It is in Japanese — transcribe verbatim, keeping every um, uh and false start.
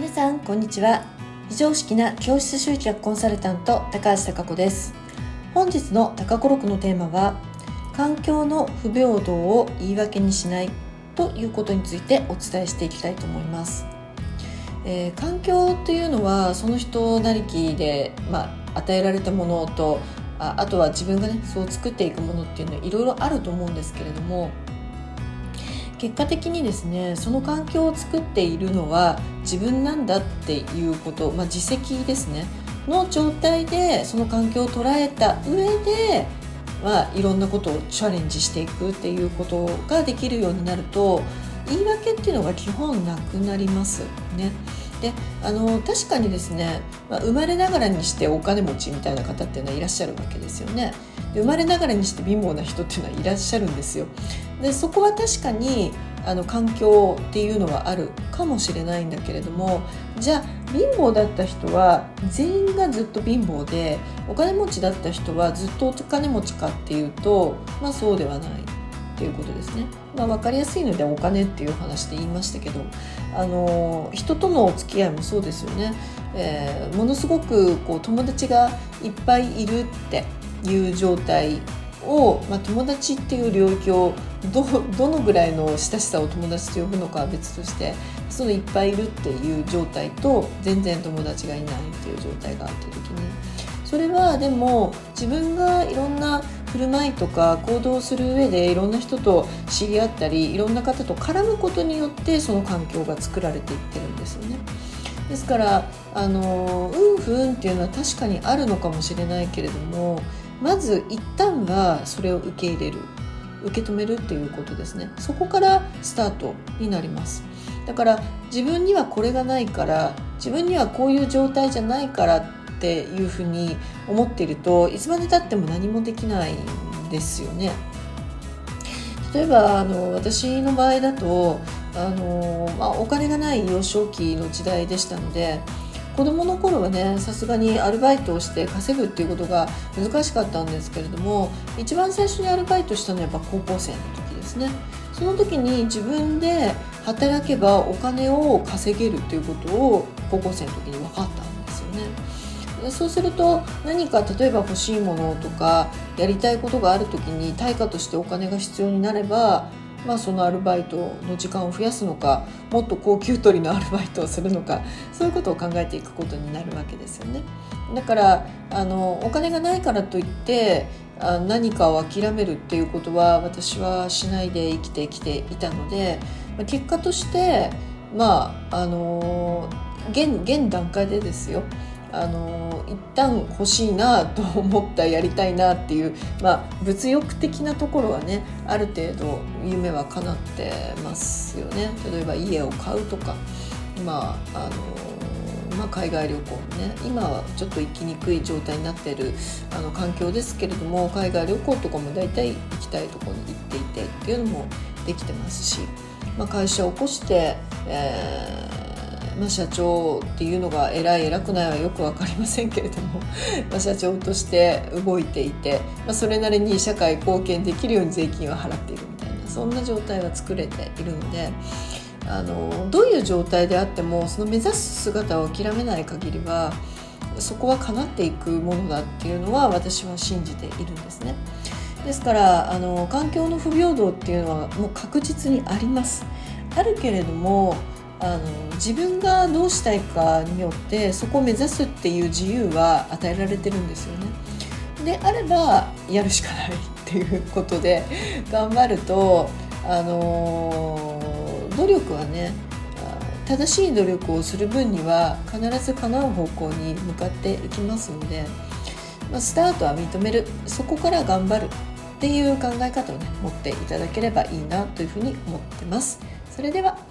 皆さんこんにちは。非常識な教室集客コンサルタント高橋貴子です。本日の高子録のテーマは環境の不平等を言い訳にしないということについてお伝えしていきたいと思います。えー、環境というのはその人なりきで、まあ、与えられたものと あ, あとは自分がねそう作っていくものっていうのはいろいろあると思うんですけれども、結果的にですねその環境を作っているのは自分なんだっていうこと、まあ、自責ですねの状態でその環境を捉えた上で、まあ、いろんなことをチャレンジしていくっていうことができるようになると言い訳っていうのが基本なくなりますね。であの確かにですね、まあ、生まれながらにしてお金持ちみたいな方っていうのはいらっしゃるわけですよね。で生まれながらにして貧乏な人っていうのはいらっしゃるんですよ。でそこは確かにあの環境っていうのはあるかもしれないんだけれども、じゃあ貧乏だった人は全員がずっと貧乏でお金持ちだった人はずっとお金持ちかっていうと、まあ、そうではないっていうことですね。まあ、分かりやすいのでお金っていう話で言いましたけど、あの人とのお付き合いもそうですよね。えー、ものすごくこう友達がいっぱいいるっていう状態を、まあ、友達っていう領域を ど, どのぐらいの親しさを友達と呼ぶのかは別として、そのいっぱいいるっていう状態と全然友達がいないっていう状態があった時に、それはでも自分がいろんな振る舞いとか行動する上でいろんな人と知り合ったりいろんな方と絡むことによってその環境が作られていってるんですよね。ですからあのうん不運っていうのは確かにあるのかもしれないけれども、まず一旦はそれを受け入れる、受け止めるっていうことですね。そこからスタートになります。だから自分にはこれがないから自分にはこういう状態じゃないからっていうふうに思っているといつまでたっても何もできないんですよね。例えばあの私の場合だとあの、まあ、お金がない幼少期の時代でしたので、子どもの頃はねさすがにアルバイトをして稼ぐっていうことが難しかったんですけれども、一番最初にアルバイトしたのはやっぱ高校生の時ですね。その時に自分で働けばお金を稼げるっていうことを高校生の時に分かったんですよね。そうすると何か例えば欲しいものとかやりたいことがある時に対価としてお金が必要になれば、まあ、そのアルバイトの時間を増やすのか、もっと高給取りのアルバイトをするのか、そういうことを考えていくことになるわけですよね。だからあのお金がないからといってあ何かを諦めるっていうことは私はしないで生きてきていたので、結果として、まあ、あの 現, 現段階でですよあの一旦欲しいなと思った、やりたいなっていう、まあ、物欲的なところはねある程度夢は叶ってますよね。例えば家を買うとか、まああのまあ、海外旅行ね、今はちょっと行きにくい状態になっているあの環境ですけれども、海外旅行とかも大体行きたいところに行っていてっていうのもできてますし、まあ、会社を起こして、えーまあ、社長っていうのが偉い偉くないはよく分かりませんけれどもまあ社長として動いていて、まあ、それなりに社会貢献できるように税金は払っているみたいな、そんな状態は作れているので、あのどういう状態であってもその目指す姿を諦めない限りはそこは叶っていくものだっていうのは私は信じているんですね。ですからあの環境の不平等っていうのはもう確実にあります。あるけれどもあの自分がどうしたいかによってそこを目指すっていう自由は与えられてるんですよね。であればやるしかないっていうことで頑張ると、あの努力はね正しい努力をする分には必ず叶う方向に向かっていきますので、まあ、スタートは認める、そこから頑張るっていう考え方をね持っていただければいいなというふうに思ってます。それでは。